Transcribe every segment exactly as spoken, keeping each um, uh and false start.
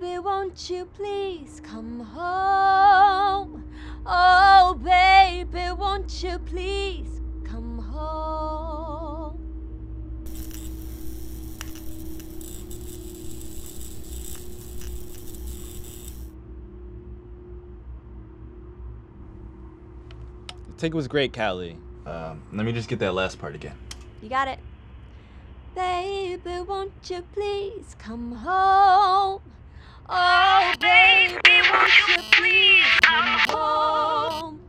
Baby, won't you please come home? Oh, baby, won't you please come home? I think it was great, Callie. Um, let me just get that last part again. You got it. Baby, won't you please come home? Oh, baby, won't you please come home?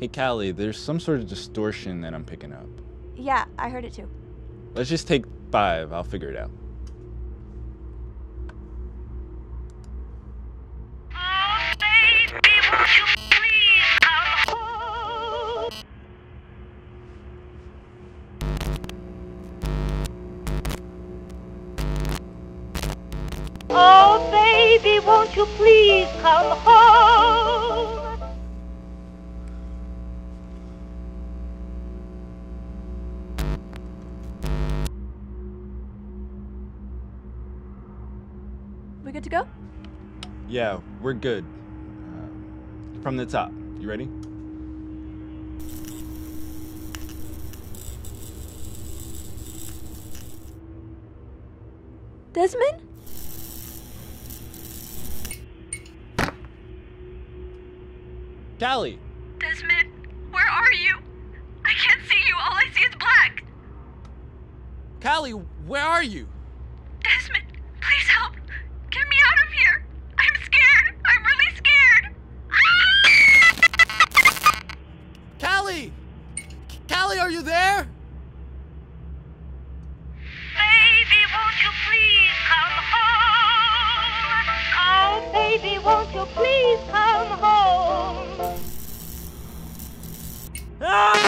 Hey, Callie, there's some sort of distortion that I'm picking up. Yeah, I heard it too. Let's just take five. I'll figure it out. Oh, baby, won't you please come home? Oh, baby, won't you please come home? We good to go? Yeah, we're good. Uh, from the top. You ready? Desmond? Callie! Desmond, where are you? I can't see you, all I see is black! Callie, where are you? Desmond, please help! Get me out of here! I'm scared! I'm really scared! Callie! Callie, are you there? Baby, won't you please come home? Oh, baby, won't you please come home? Ah!